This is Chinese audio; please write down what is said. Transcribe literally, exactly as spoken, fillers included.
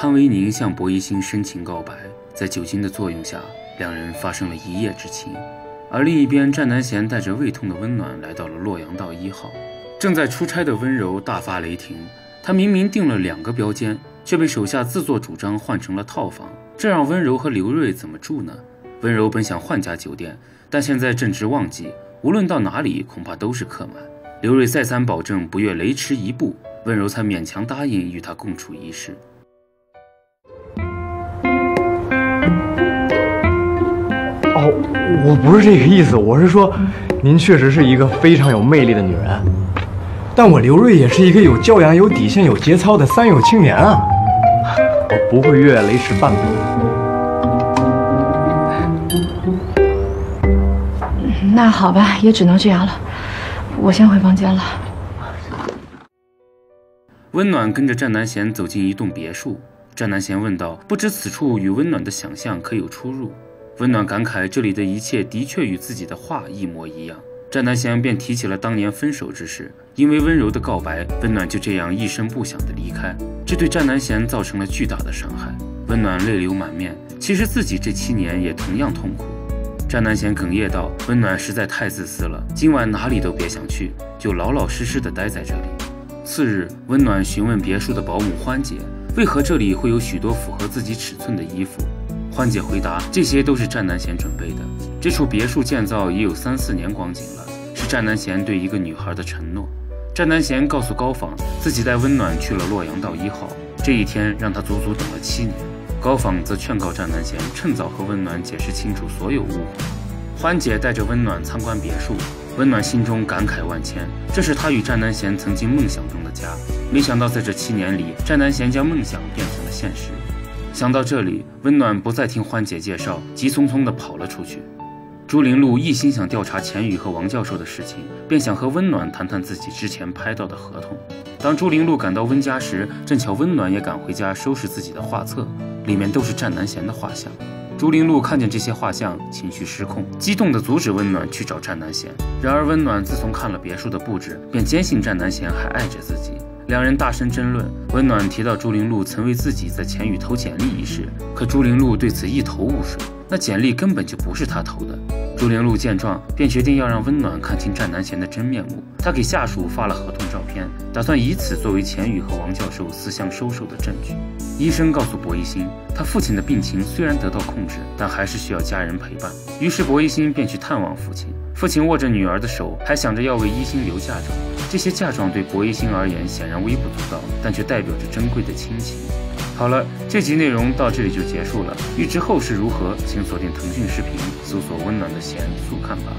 潘维宁向薄一心深情告白，在酒精的作用下，两人发生了一夜之情。而另一边，战南贤带着胃痛的温暖来到了洛阳道一号。正在出差的温柔大发雷霆，他明明订了两个标间，却被手下自作主张换成了套房，这让温柔和刘瑞怎么住呢？温柔本想换家酒店，但现在正值旺季，无论到哪里恐怕都是客满。刘瑞再三保证不越雷池一步，温柔才勉强答应与他共处一室。哦，我不是这个意思，我是说，您确实是一个非常有魅力的女人，但我刘瑞也是一个有教养、有底线、有节操的三有青年啊，我不会越雷池半步。 那好吧，也只能这样了。我先回房间了。温暖跟着战南贤走进一栋别墅，战南贤问道：“不知此处与温暖的想象可有出入？”温暖感慨这里的一切的确与自己的画一模一样。战南贤便提起了当年分手之事，因为温柔的告白，温暖就这样一声不响的离开，这对战南贤造成了巨大的伤害。温暖泪流满面，其实自己这七年也同样痛苦。 战南贤哽咽道：“温暖实在太自私了，今晚哪里都别想去，就老老实实的待在这里。”次日，温暖询问别墅的保姆欢姐，为何这里会有许多符合自己尺寸的衣服。欢姐回答：“这些都是战南贤准备的。这处别墅建造也有三四年光景了，是战南贤对一个女孩的承诺。”战南贤告诉高仿，自己带温暖去了洛阳道一号，这一天让他足足等了七年。 高仿则劝告战南贤趁早和温暖解释清楚所有误会。欢姐带着温暖参观别墅，温暖心中感慨万千，这是她与战南贤曾经梦想中的家。没想到在这七年里，战南贤将梦想变成了现实。想到这里，温暖不再听欢姐介绍，急匆匆地跑了出去。朱林路一心想调查钱宇和王教授的事情，便想和温暖谈谈自己之前拍到的合同。当朱林路赶到温家时，正巧温暖也赶回家收拾自己的画册。 里面都是战南贤的画像，朱林路看见这些画像，情绪失控，激动地阻止温暖去找战南贤。然而，温暖自从看了别墅的布置，便坚信战南贤还爱着自己。两人大声争论。温暖提到朱林路曾为自己在钱宇投简历一事，可朱林路对此一头雾水，那简历根本就不是他投的。朱林路见状，便决定要让温暖看清战南贤的真面目。他给下属发了合同照片，打算以此作为钱宇和王教授私相收受的证据。 医生告诉薄一心，他父亲的病情虽然得到控制，但还是需要家人陪伴。于是薄一心便去探望父亲。父亲握着女儿的手，还想着要为一心留嫁妆。这些嫁妆对薄一心而言显然微不足道，但却代表着珍贵的亲情。好了，这集内容到这里就结束了。欲知后事如何，请锁定腾讯视频，搜索“温暖的弦”速看吧。